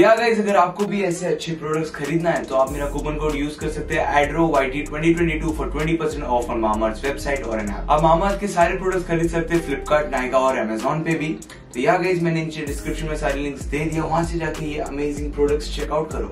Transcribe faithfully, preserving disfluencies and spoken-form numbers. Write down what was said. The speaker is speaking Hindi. या गाइस अगर आपको भी ऐसे अच्छे प्रोडक्ट्स खरीदना है तो आप मेरा कूपन कोड यूज कर सकते हैं एड्रो Y T twenty twenty two for twenty percent off on Mamaearth website और एन ऐप। आप मामाअर्थ के सारे प्रोडक्ट्स खरीद सकते हैं फ्लिपकार्ट, नायका और अमेजॉन पे भी। तो या गाइस मैंने नीचे डिस्क्रिप्शन में सारे लिंक्स दे दिया, वहां से जाके ये अमेजिंग प्रोडक्ट्स चेकआउट करो।